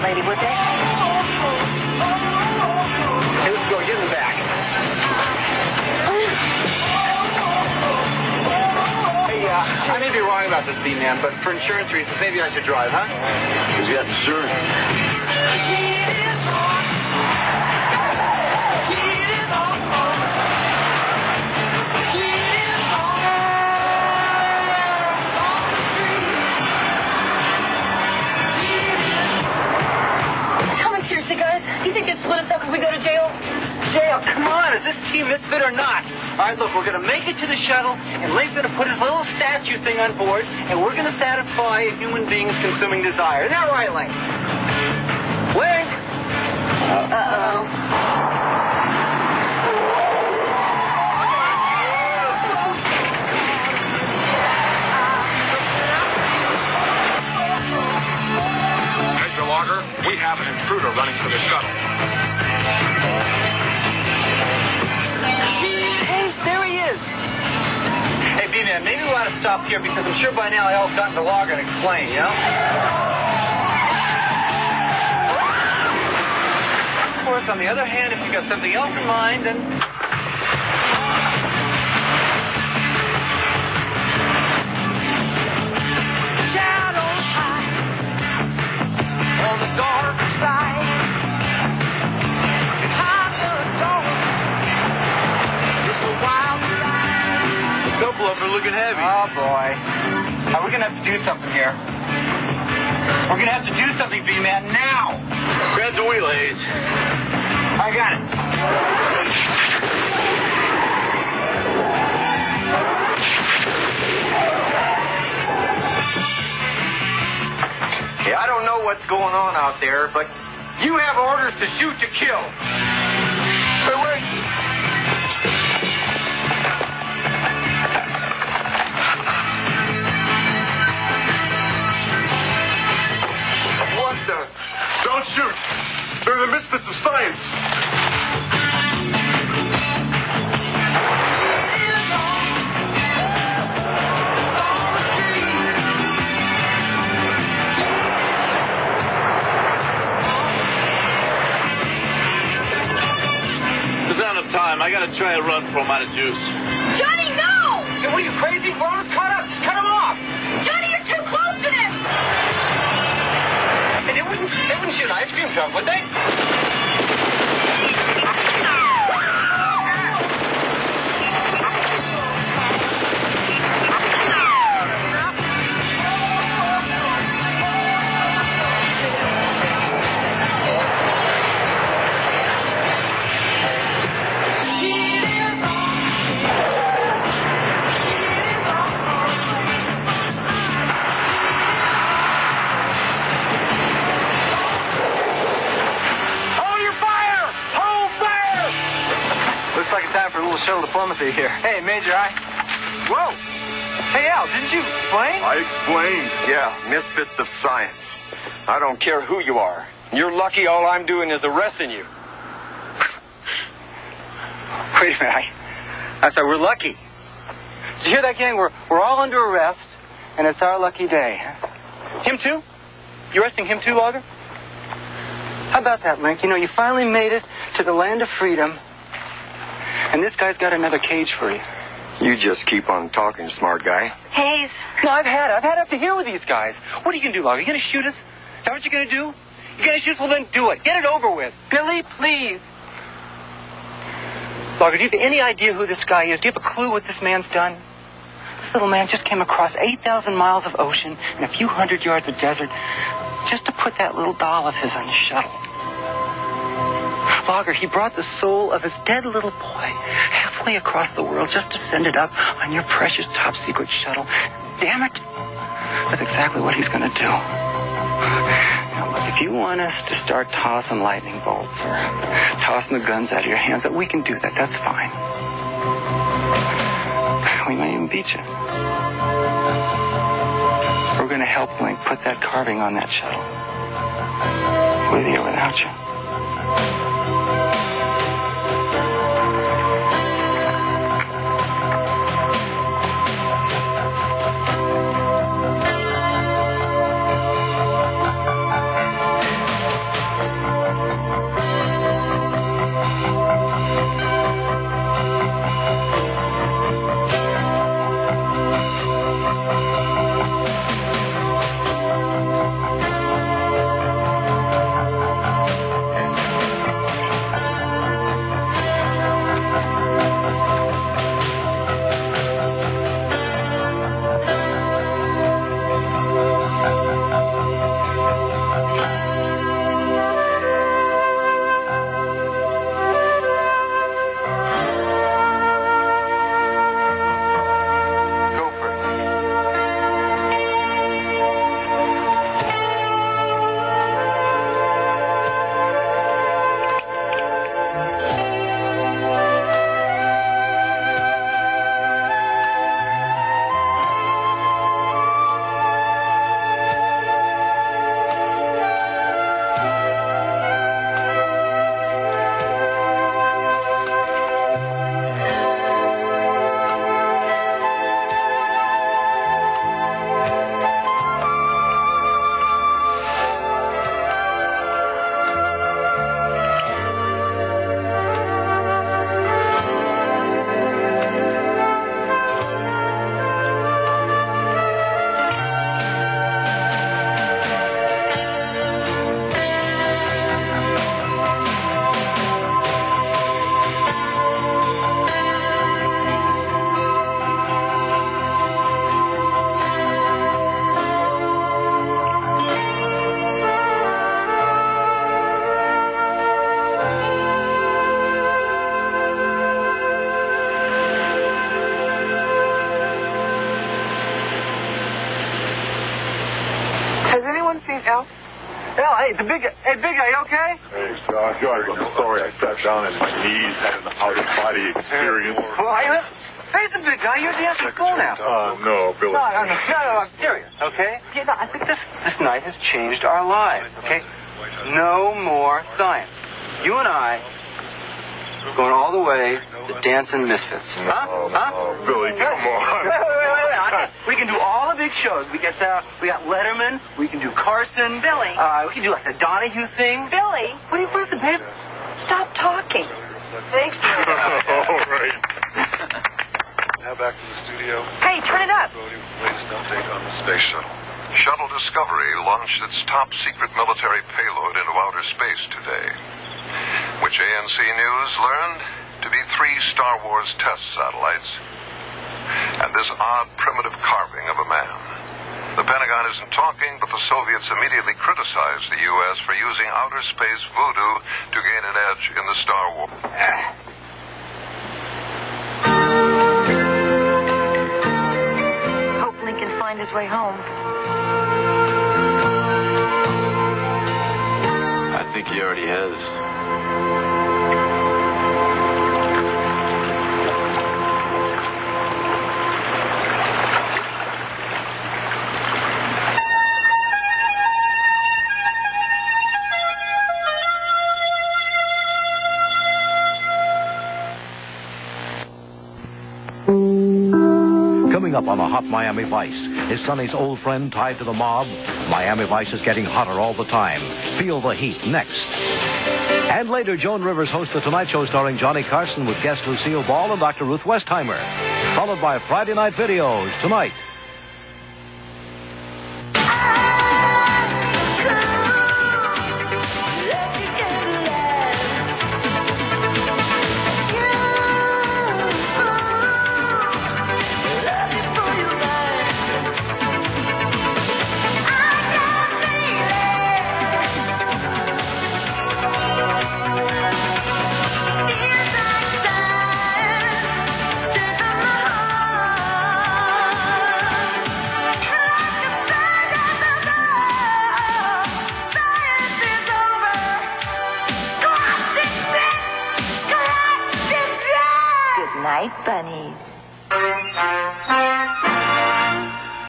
pregnant lady, would they? Hey, let's go. Get in the back. Hey, I may be wrong about this, B-man, but for insurance reasons, maybe I should drive, huh? Because you have insurance. Do you think they'd split us up if we go to jail? Jail? Come on, is this team misfit or not? All right, look, we're going to make it to the shuttle, and Link's going to put his little statue thing on board, and we're going to satisfy a human being's consuming desire. Isn't that right, Link? Link! Uh-oh. Logger, we have an intruder running for the shuttle. Hey, there he is. Hey, B-Man, maybe we ought to stop here because I'm sure by now I all have gotten to Logger and explain, you know? Of course, on the other hand, if you've got something else in mind, then... dark side. Behind the door. It's a wild ride. The couple of them are looking heavy. Oh, boy. Now, we're going to have to do something here. We're going to have to do something, B-Man, now. Grab the wheel, Hayes. I got it. Yeah, I don't know what's going on out there, but you have orders to shoot to kill. Wait, wait. What the? Don't shoot. They're the Misfits of Science. Time. I gotta try a run for him out of juice. Johnny, no! Hey, what are you crazy? Ron's caught up. Just cut him off. Johnny, you're too close to them. Hey, they wouldn't shoot an ice cream truck, would they? Here. Hey, Major, Whoa! Hey, Al, didn't you explain? I explained. Yeah, Misfits of Science. I don't care who you are. You're lucky all I'm doing is arresting you. Wait a minute. I said we're lucky. Did you hear that, gang? We're all under arrest, and it's our lucky day. Him, too? You arresting him, too, Logger? How about that, Link? You know, you finally made it to the land of freedom... And this guy's got another cage for you. You just keep on talking, smart guy. Hayes. No, I've had up to here with these guys. What are you going to do, Logger? Are you going to shoot us? Is that what you're going to do? You're going to shoot us? Well, then do it. Get it over with. Billy, please. Logger, do you have any idea who this guy is? Do you have a clue what this man's done? This little man just came across 8,000 miles of ocean and a few hundred yards of desert just to put that little doll of his on the shuttle. Logger, he brought the soul of his dead little boy halfway across the world just to send it up on your precious top-secret shuttle. Damn it! That's exactly what he's going to do. Now, look, if you want us to start tossing lightning bolts or tossing the guns out of your hands, that we can do that. That's fine. We may even beat you. We're going to help Link put that carving on that shuttle. With you or without you. anything else? Al, hey, Big Guy, you okay? Hey, Scott, I'm sorry I sat down and my knees had an out-of-body experience. Well, hey, the Big Guy, you're the answer phone now. No, Billy. No, I'm serious, okay? Yeah, no, I think this night has changed our lives, okay? No more science. You and I, going all the way to dancing Misfits. Huh? Billy, come on. Wait. We can do all the big shows. We got Letterman. We can do Carson. Billy. We can do like the Donahue thing. Billy. What is the bit? Stop talking. Thanks. All right. Now back to the studio. Hey, turn it up. Latest update on the space shuttle. Shuttle Discovery launched its top-secret military payload into outer space today, which ANC News learned to be 3 Star Wars test satellites and this odd primitive carving of a man. The Pentagon isn't talking, but the Soviets immediately criticized the U.S. for using outer space voodoo to gain an edge in the Star Wars. Hope Link can find his way home. I think he already has. Up on the Hot Miami Vice is Sonny's old friend tied to the mob. Miami Vice is getting hotter all the time. Feel the heat next. And later, Joan Rivers hosts The Tonight Show starring Johnny Carson with guest Lucille Ball and Dr. Ruth Westheimer. Followed by Friday Night Videos tonight. Bunnies.